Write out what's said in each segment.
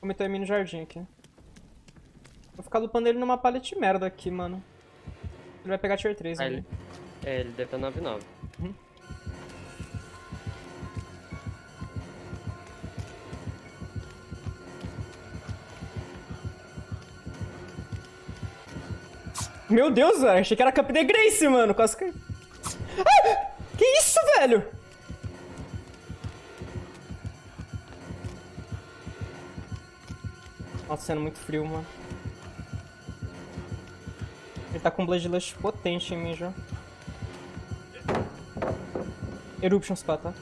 Vou meter o Mini Jardim aqui. Vou ficar lupando ele numa palha de merda aqui, mano. Ele vai pegar tier 3 ali. É, ele deve ter 9-9. Uhum. Meu Deus, velho. Achei que era Cap de Grace, mano. Quase que... Ah! Que isso, velho? Nossa, sendo muito frio, mano. Ele tá com um Bloodlust potente em mim já. Eruption spa, tá?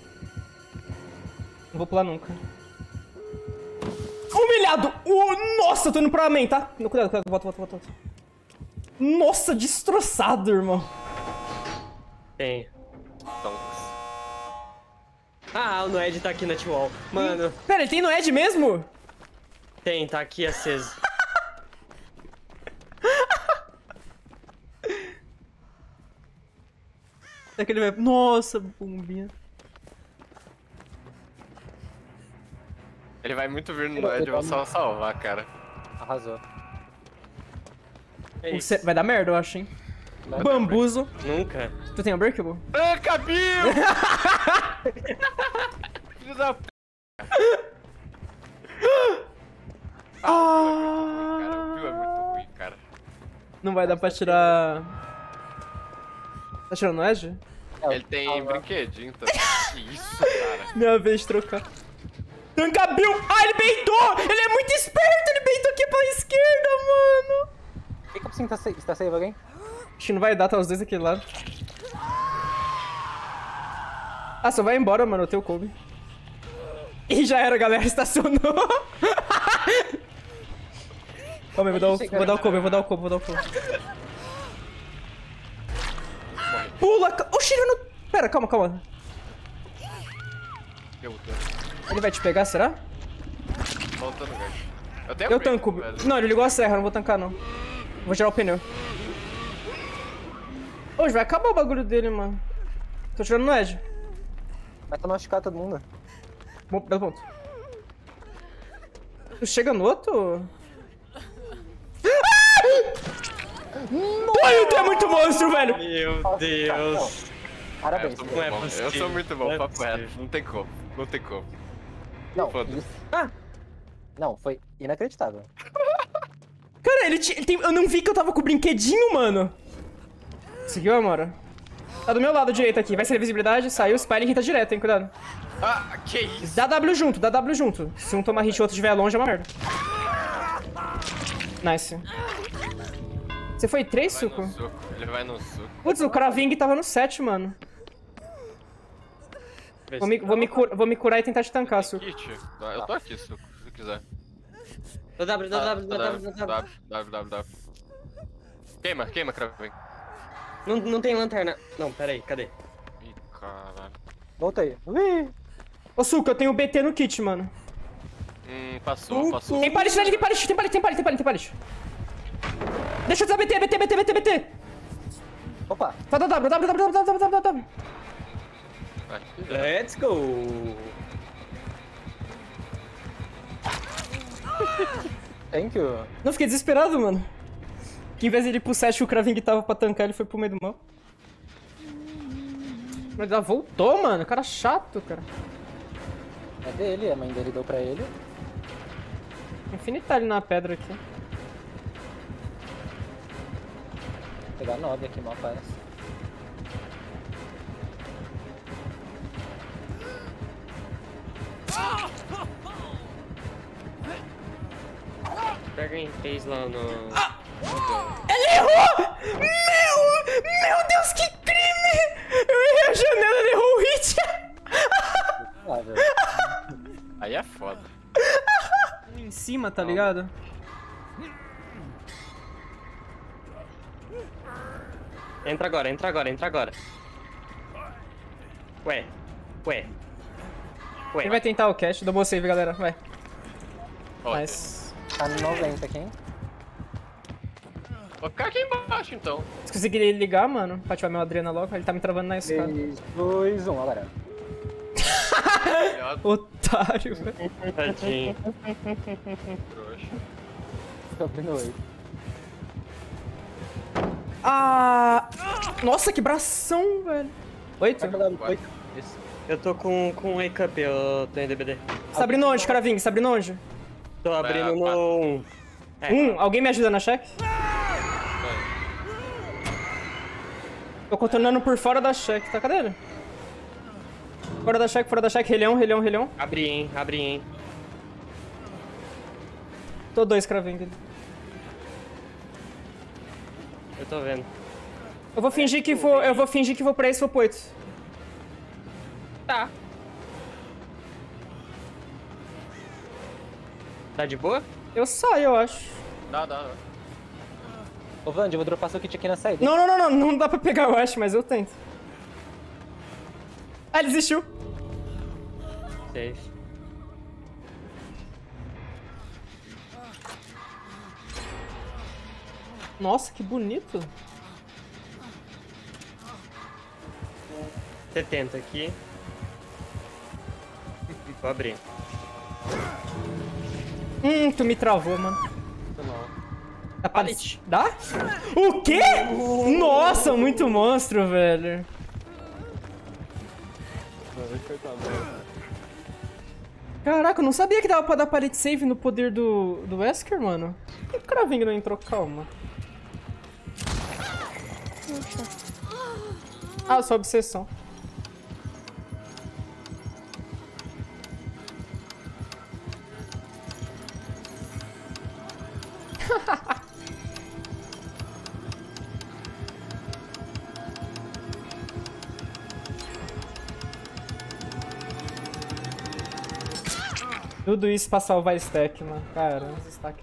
Não vou pular nunca. Humilhado! Nossa, tô indo pra main, tá? Cuidado, cuidado. Volta. Nossa, destroçado, irmão. Tem. Tonks. Ah, o Noed tá aqui na T-Wall. Mano. Pera, ele tem Noed mesmo? Tem, tá aqui aceso. É que ele vai... Nossa, bombinha. Ele vai muito vir no Noed, eu vou só salvar, cara. Arrasou. É vai dar merda, eu acho, hein? Vai Bambuzo. Nunca. Tu tem unbreakable? Ah, Camille! Filho da p... Ah! Cara, o Bill é muito ruim, cara. Não vai dar pra tirar... Tá tirando o Edge? Ele tem brinquedinho, então. Que isso, cara? Minha vez de trocar. Tanca Bill! Ah, ele beitou! Ele é muito esperto! Ele beitou aqui pra esquerda, mano! Fica por cima, tá save alguém? Acho que não vai dar, tá os dois aqui do lado. Ah, só vai embora, mano, eu tenho o Kobe. E já era, galera, estacionou. Ô, meu, vou dar o Kobe. Pula! Oxi, ele não... Pera, calma. Ele vai te pegar, será? Voltando, velho. Eu tanco. Velho. Não, ele ligou a serra, eu não vou tancar, não. Vou tirar o pneu. Hoje vai acabar o bagulho dele, mano. Tô tirando no Edge. Vai tá machucado todo mundo. Bom, belo ponto. Tu chega no outro? Ai, tu é muito monstro, velho! Meu Deus! Parabéns. Eu sou muito bom, papo reto. Não tem como. Não, isso... Ah! Não, foi inacreditável. Cara, ele tem... Eu não vi que eu tava com o brinquedinho, mano. Conseguiu, Amora? Tá do meu lado direito aqui. Vai ser visibilidade, saiu, spy e hita direto, hein? Cuidado. Ah, que isso? Dá W junto. Se um tomar hit e o outro estiver longe, é uma merda. Nice. Você foi 3, Suco? Ele vai no Suco. Putz, o Kravang tava no 7, mano. Vou me curar e tentar te tancar, Suco. Eu tô aqui, Suco, se quiser. Dá W. Queima, Kravang. Não tem lanterna. Não, pera aí, cadê? Ih, caralho. Volta aí. Ô, Suco, eu tenho o BT no kit, mano. Passou. Tem pallet. Deixa eu usar BT. Opa. Tá, W. Let's go. Thank you. Não, fiquei desesperado, mano. Que em vez de ele ir pro 7, o Kravang tava pra tancar, ele foi pro meio do mal. Mas ela voltou, mano. Cara chato, cara. É dele, a mãe dele deu pra ele. Infinitar ele na pedra aqui. Vou pegar 9 aqui, mal parece. Pega em fez lá no... Ah! Ele errou! Meu Deus, que crime! Eu errei a janela, ele errou o hit! Aí é foda. Em cima, tá ligado? Entra agora. Ué. Ele vai tentar o catch, double save, galera, vai. Nice. Tá no 90 aqui, hein? Vou ficar aqui embaixo, então. Se conseguir ligar, mano, pra ativar meu Adrena logo, ele tá me travando na escada. 3, 2, 1, agora. otário, velho. Tadinho. Trouxa. Tô abrindo o leito. Ah! Nossa, que bração, velho. 8? Isso. Eu tô com wake up, eu tô em DBD. Você tá abrindo onde, Kravang? Você tá abrindo onde? Tô abrindo no... É, alguém me ajuda na check? Tô contornando por fora da check, tá? Cadê ele? Fora da check, relhão, relhão. Abri, hein, Tô dois Kravang dele. Eu tô vendo. Eu vou fingir que vou, pra esse, vou pro 8. Tá. Tá de boa? Eu saio, eu acho. Dá. Ô, Vand, eu vou dropar seu kit aqui na saída. Não dá pra pegar, eu acho, mas eu tento. Ah, ele desistiu. Safe. Nossa, que bonito. 70 aqui. Vou abrir. Tu me travou, mano. Dá pra... Dá? O quê? Nossa, muito monstro, velho. Caraca, eu não sabia que dava pra dar pallet save no poder do Wesker, mano. Por que o Kravang não entrou? Calma. Ah, sua obsessão. Tudo isso pra salvar stack, mano. Cara, uns stack.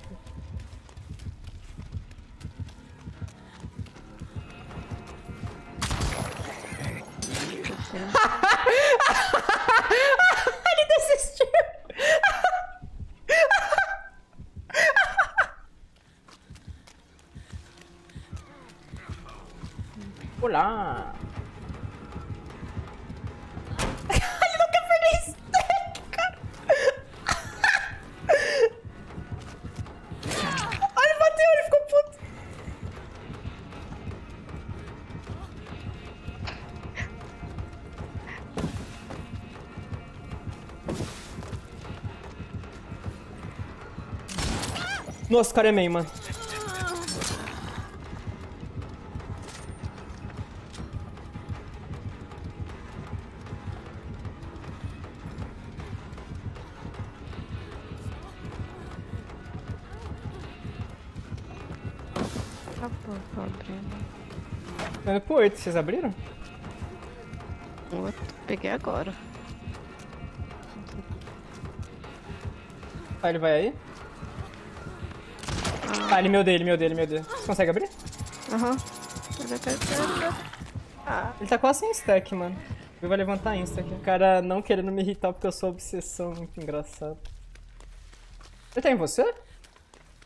Ele desistiu. Olá. Nossa, o cara é main, mano. Tá bom, tô abrindo. Pô, 8, vocês abriram? Eu peguei agora. Ah, ele vai aí? Ah, ele meu dele. Você consegue abrir? Aham. Ele tá quase sem stack, mano. Ele vai levantar insta aqui. O cara não querendo me irritar porque eu sou obsessão. Muito engraçado. Ele tá em você?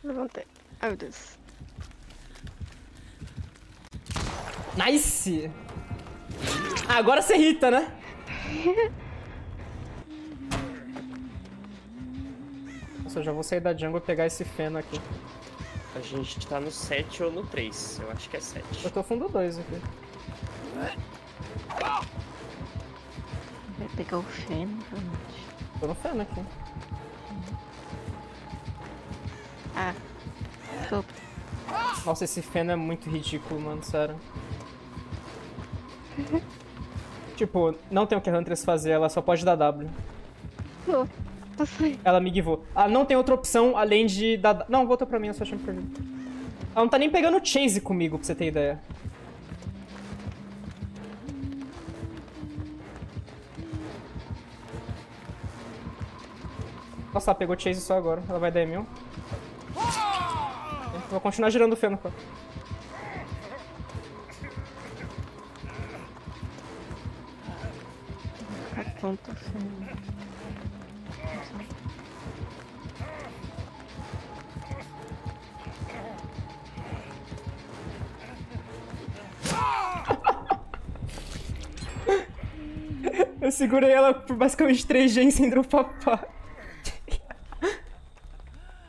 Levantei. Ai, meu Deus. Nice! Agora você irrita, né? Nossa, eu já vou sair da jungle e pegar esse Feno aqui. A gente tá no 7 ou no 3, eu acho que é 7. Eu tô fundo 2 aqui. Vai pegar o Feno, realmente. Tô no Feno aqui. Ah, tô. Nossa, esse Feno é muito ridículo, mano, sério. Tipo, não tem o que a Huntress fazer, ela só pode dar W. Ela me givou. Ah, não tem outra opção além de dar... Não, voltou pra mim, eu só achei perdido. Ela não tá nem pegando chase comigo, pra você ter ideia. Nossa, ela pegou chase só agora. Ela vai dar M1. Vou continuar girando o Feno, cara. Pronto, Feno. Eu segurei ela por basicamente 3G sem dropar.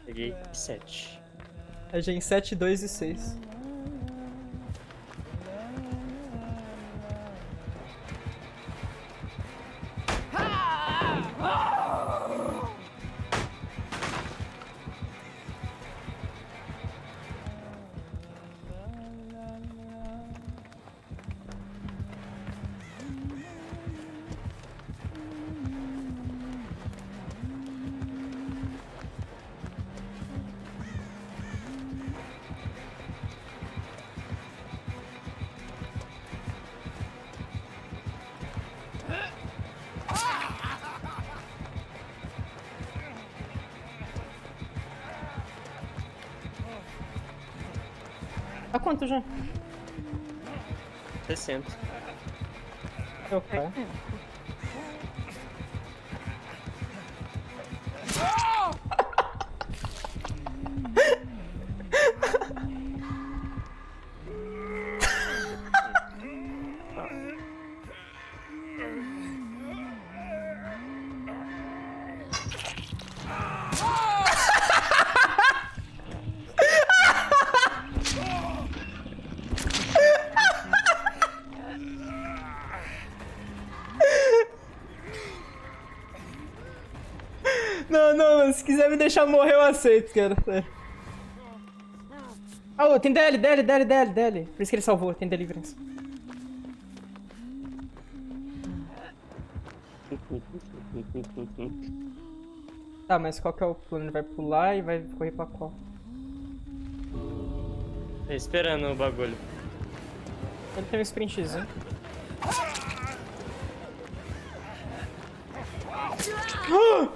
Peguei 7. É Gen 7, 2 e 6. A quanto já? 60. Ok. Se quiser me deixar morrer, eu aceito, cara. Ah, tem DL, DL, DL, DL, DL. Por isso que ele salvou, tem deliverance. Tá, mas qual que é o plano? Ele vai pular e vai correr pra qual? Tô esperando o bagulho. Ele tem um sprintzinho.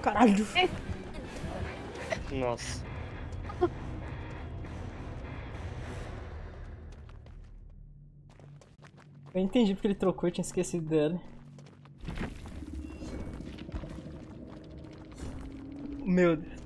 Caralho! Nossa. Eu entendi porque ele trocou, eu tinha esquecido dela. Meu Deus.